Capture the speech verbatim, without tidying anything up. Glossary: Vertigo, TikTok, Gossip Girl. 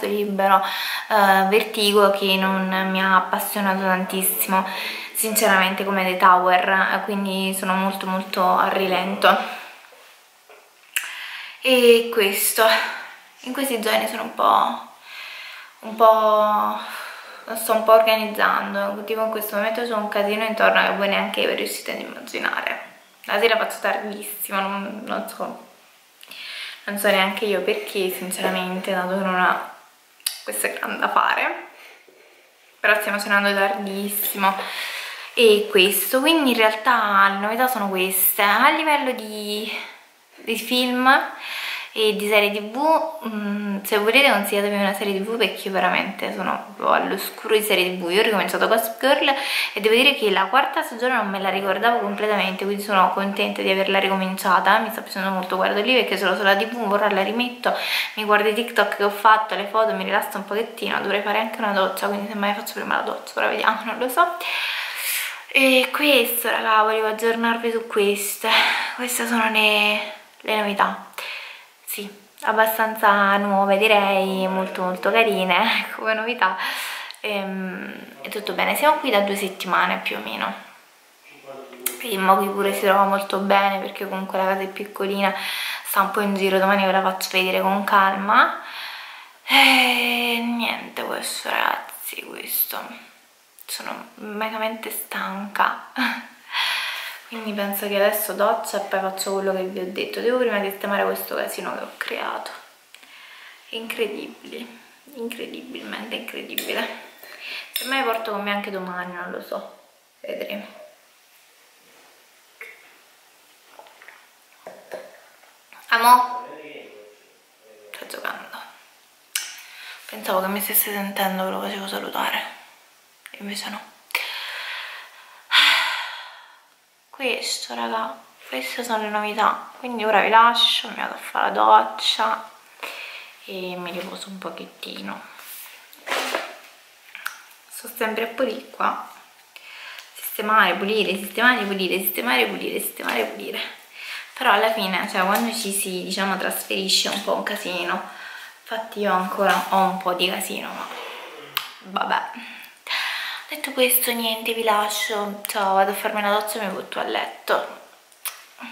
caso libero eh, Vertigo, che non mi ha appassionato tantissimo sinceramente come The Tower, quindi sono molto molto a rilento. E questo, in questi giorni sono un po' un po' sto un po' organizzando, tipo in questo momento c'è un casino intorno che voi neanche riuscite ad immaginare. La sera faccio tardissimo, non, non so non so neanche io perché sinceramente, dato che non ho questa grande da fare, però stiamo cenando tardissimo. E questo, quindi in realtà le novità sono queste. A livello di, di film e di serie tv, mh, se volete consigliatemi una serie tv, perché io veramente sono all'oscuro di serie tv. Io ho ricominciato Gossip Girl e devo dire che la quarta stagione non me la ricordavo completamente, quindi sono contenta di averla ricominciata, mi sta piacendo molto. Guardo lì perché sono sulla tv, ora la rimetto, mi guardo i TikTok che ho fatto, le foto, mi rilasso un pochettino. Dovrei fare anche una doccia, quindi semmai faccio prima la doccia, ora vediamo, non lo so. E questo, raga, volevo aggiornarvi su queste queste sono le, le novità. Sì, abbastanza nuove direi, molto molto carine come novità. Ehm, è tutto bene, siamo qui da due settimane più o meno. Prima qui pure si trova molto bene, perché comunque la casa è piccolina, sta un po' in giro, domani ve la faccio vedere con calma. E niente, questo ragazzi, questo. Sono vagamente stanca. Quindi penso che adesso doccia e poi faccio quello che vi ho detto. Devo prima sistemare questo casino che ho creato. Incredibile, incredibilmente incredibile. Se me lo porto con me anche domani, non lo so, vedremo. Amo? Sto giocando. Pensavo che mi stesse sentendo che lo facevo salutare, invece no. Questo raga, queste sono le novità, quindi ora vi lascio, mi vado a fare la doccia e mi riposo un pochettino. Sto sempre a pulire qua, sistemare, pulire, sistemare, pulire, sistemare, pulire, sistemare, pulire, però alla fine, cioè quando ci si diciamo trasferisce, è un po' un casino. Infatti io ancora ho un po' di casino, ma vabbè. Detto questo, niente, vi lascio, ciao, vado a farmi una doccia e mi butto a letto.